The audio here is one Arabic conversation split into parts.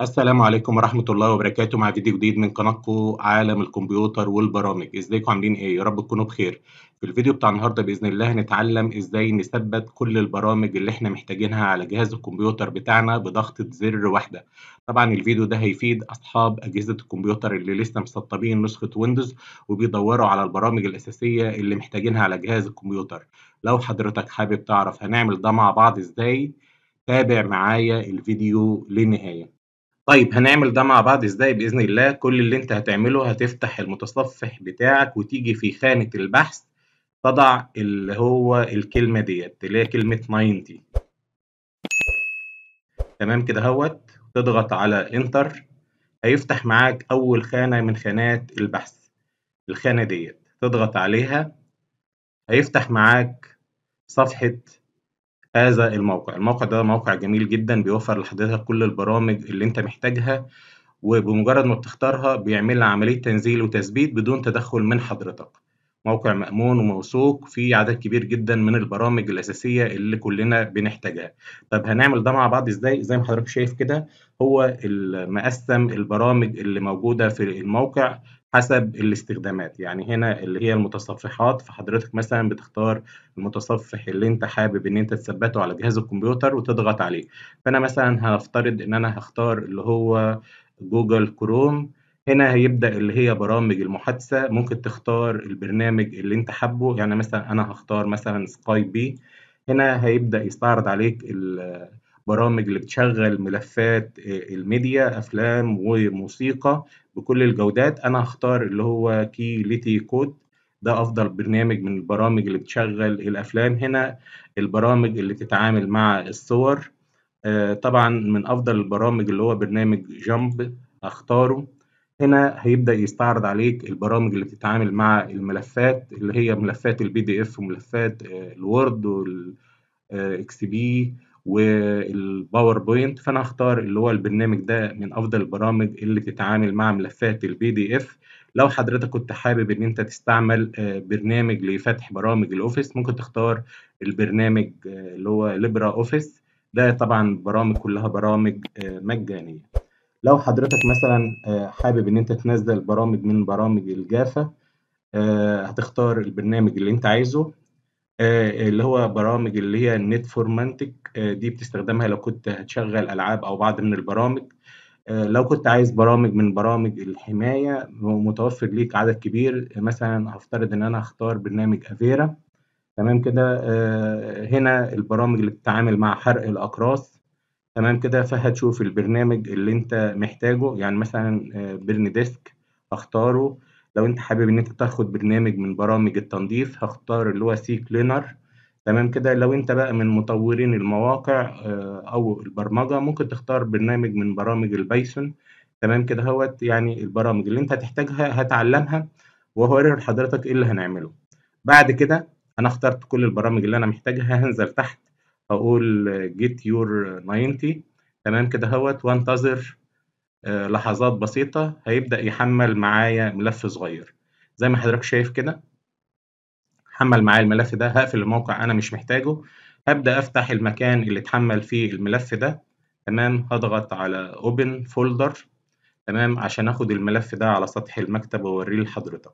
السلام عليكم ورحمة الله وبركاته. مع فيديو جديد من قناتكم عالم الكمبيوتر والبرامج. ازيكم عاملين ايه؟ يا رب تكونوا بخير. في الفيديو بتاع النهارده بإذن الله هنتعلم ازاي نثبت كل البرامج اللي احنا محتاجينها على جهاز الكمبيوتر بتاعنا بضغطة زر واحدة. طبعا الفيديو ده هيفيد أصحاب أجهزة الكمبيوتر اللي لسه مسطبين نسخة ويندوز وبيدوروا على البرامج الأساسية اللي محتاجينها على جهاز الكمبيوتر. لو حضرتك حابب تعرف هنعمل ده مع بعض ازاي، تابع معايا الفيديو للنهاية. طيب هنعمل ده مع بعض ازاي؟ باذن الله كل اللي انت هتعمله هتفتح المتصفح بتاعك وتيجي في خانه البحث تضع اللي هو الكلمه ديت اللي هي كلمه 90. تمام كده اهوت، تضغط على انتر. هيفتح معاك اول خانه من خانات البحث، الخانه ديت تضغط عليها. هيفتح معاك صفحه هذا الموقع. الموقع ده موقع جميل جدا، بيوفر لحضرتك كل البرامج اللي انت محتاجها، وبمجرد ما بتختارها بيعمل لها عملية تنزيل وتثبيت بدون تدخل من حضرتك. موقع مأمون وموثوق فيه عدد كبير جدا من البرامج الأساسية اللي كلنا بنحتاجها. طب هنعمل ده مع بعض ازاي؟ زي ما حضرتك شايف كده هو مقسم البرامج اللي موجودة في الموقع حسب الاستخدامات. يعني هنا اللي هي المتصفحات، فحضرتك مثلا بتختار المتصفح اللي انت حابب ان انت تثبته على جهاز الكمبيوتر وتضغط عليه. فانا مثلا هنفترض ان انا هختار اللي هو جوجل كروم. هنا هيبدأ اللي هي برامج المحادثة، ممكن تختار البرنامج اللي انت حابه. يعني مثلا انا هختار مثلا سكايب بي. هنا هيبدأ يستعرض عليك البرامج اللي بتشغل ملفات الميديا، افلام وموسيقى بكل الجودات. انا هختار اللي هو كي-لايت كود، ده افضل برنامج من البرامج اللي بتشغل الافلام. هنا البرامج اللي بتتعامل مع الصور، طبعا من افضل البرامج اللي هو برنامج جمب، اختاره. هنا هيبدأ يستعرض عليك البرامج اللي بتتعامل مع الملفات اللي هي ملفات البي دي اف وملفات الوورد والاكس بي والباوربوينت. فانا هختار اللي هو البرنامج ده من افضل البرامج اللي بتتعامل مع ملفات البي دي اف. لو حضرتك كنت حابب ان انت تستعمل برنامج لفتح برامج الاوفيس، ممكن تختار البرنامج اللي هو ليبرا اوفيس، ده طبعا برامج كلها برامج مجانيه. لو حضرتك مثلا حابب ان انت تنزل برامج من برامج الجافا، هتختار البرنامج اللي انت عايزه، اللي هو برامج اللي هي النت فورمانتك، دي بتستخدمها لو كنت هتشغل ألعاب أو بعض من البرامج. لو كنت عايز برامج من برامج الحماية متوفر ليك عدد كبير. مثلا هفترض إن أنا هختار برنامج أفيرا. تمام كده. هنا البرامج اللي بتتعامل مع حرق الأقراص. تمام كده، فهتشوف البرنامج اللي أنت محتاجه. يعني مثلا بيرن ديسك هختاره. لو انت حابب ان انت تاخد برنامج من برامج التنظيف هختار اللي هو CCleaner. تمام كده. لو انت بقى من مطورين المواقع او البرمجه، ممكن تختار برنامج من برامج البايثون. تمام كده اهوت. يعني البرامج اللي انت هتحتاجها هتعلمها وهوري لحضرتك ايه اللي هنعمله بعد كده. انا اخترت كل البرامج اللي انا محتاجها، هنزل تحت هقول get your 90. تمام كده اهوت، وانتظر لحظات بسيطة. هيبدأ يحمل معايا ملف صغير زي ما حضرتك شايف كده. حمل معايا الملف ده. هقفل الموقع، أنا مش محتاجه. هبدأ أفتح المكان اللي اتحمل فيه الملف ده. تمام، هضغط على Open Folder. تمام، عشان آخد الملف ده على سطح المكتب وأوريه لحضرتك.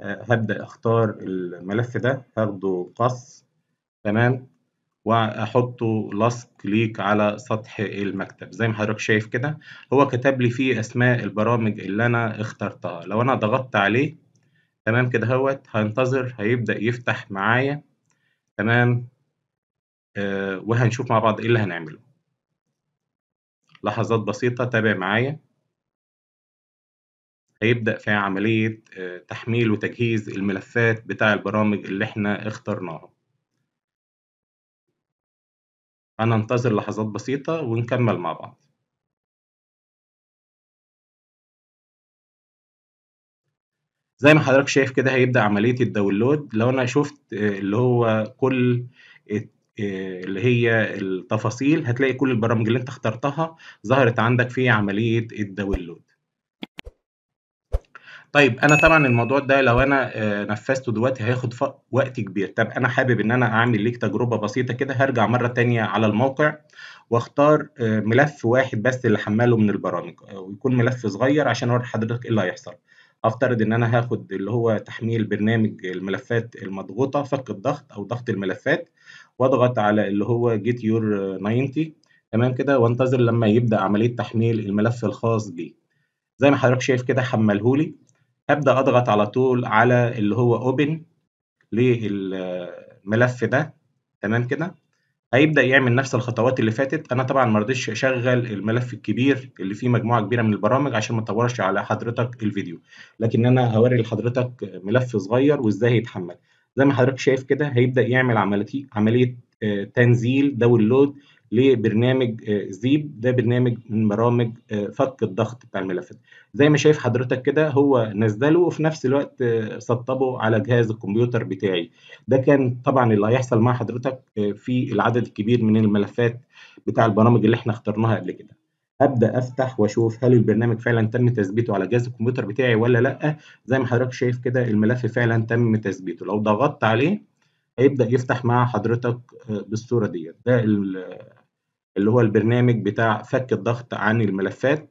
هبدأ أختار الملف ده، هاخده قص. تمام، واحطه لاصق ليك على سطح المكتب زي ما حضرتك شايف كده. هو كتب لي فيه اسماء البرامج اللي انا اخترتها. لو انا ضغطت عليه تمام كده اهوت، هنتظر هيبدأ يفتح معايا. تمام، وهنشوف مع بعض ايه اللي هنعمله. لحظات بسيطة، تابع معايا. هيبدأ في عملية تحميل وتجهيز الملفات بتاع البرامج اللي احنا اخترناها. أنا انتظر لحظات بسيطة ونكمل مع بعض. زي ما حضرتك شايف كده هيبدأ عملية الداونلود. لو أنا شفت اللي هو كل اللي هي التفاصيل، هتلاقي كل البرامج اللي أنت اخترتها ظهرت عندك في عملية الداونلود. طيب انا طبعا الموضوع ده لو انا نفذته دلوقتي هياخد وقت كبير. طب انا حابب ان انا اعمل ليك تجربه بسيطه كده. هرجع مره تانية على الموقع واختار ملف واحد بس اللي حمله من البرامج، ويكون ملف صغير عشان اوري حضرتك ايه اللي هيحصل. افترض ان انا هاخد اللي هو تحميل برنامج الملفات المضغوطه، فك الضغط او ضغط الملفات، واضغط على اللي هو get your 90 تمام كده، وانتظر لما يبدا عمليه تحميل الملف الخاص بي. زي ما حضرتك شايف كده حملهولي. هبدأ أضغط على طول على اللي هو open للملف ده تمام كده. هيبدأ يعمل نفس الخطوات اللي فاتت. أنا طبعا مرضيتش أشغل الملف الكبير اللي فيه مجموعة كبيرة من البرامج عشان ما أطورش على حضرتك الفيديو، لكن أنا هوري لحضرتك ملف صغير وإزاي هيتحمل. زي ما حضرتك شايف كده هيبدأ يعمل عملية تنزيل داونلود لبرنامج زيب. ده برنامج من برامج فك الضغط بتاع الملفات. زي ما شايف حضرتك كده هو نزله وفي نفس الوقت سطبه على جهاز الكمبيوتر بتاعي. ده كان طبعا اللي هيحصل مع حضرتك في العدد الكبير من الملفات بتاع البرامج اللي احنا اخترناها قبل كده. هبدأ افتح واشوف هل البرنامج فعلا تم تثبيته على جهاز الكمبيوتر بتاعي ولا لا. زي ما حضرتك شايف كده الملف فعلا تم تثبيته. لو ضغطت عليه هيبدأ يفتح مع حضرتك بالصورة ديت. ده اللي هو البرنامج بتاع فك الضغط عن الملفات،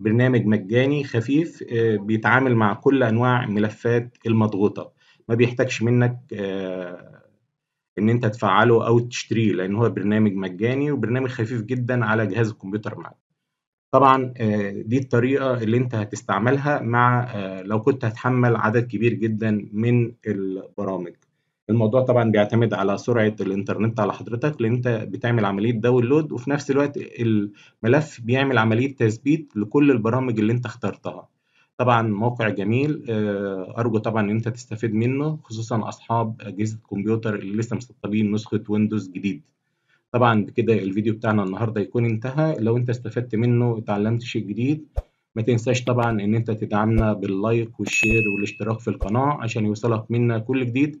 برنامج مجاني خفيف بيتعامل مع كل أنواع ملفات المضغوطة. ما بيحتاجش منك إن أنت تفعله أو تشتريه، لأن هو برنامج مجاني وبرنامج خفيف جدا على جهاز الكمبيوتر معاك. طبعا دي الطريقة اللي انت هتستعملها مع لو كنت هتحمل عدد كبير جدا من البرامج. الموضوع طبعا بيعتمد على سرعه الانترنت على حضرتك، لان انت بتعمل عمليه داونلود وفي نفس الوقت الملف بيعمل عمليه تثبيت لكل البرامج اللي انت اخترتها. طبعا موقع جميل، ارجو طبعا ان انت تستفيد منه، خصوصا اصحاب اجهزه الكمبيوتر اللي لسه مسطبين نسخه ويندوز جديد. طبعا بكده الفيديو بتاعنا النهارده يكون انتهى. لو انت استفدت منه وتعلمت شيء جديد، ما تنساش طبعا ان انت تدعمنا باللايك والشير والاشتراك في القناه عشان يوصلك منا كل جديد.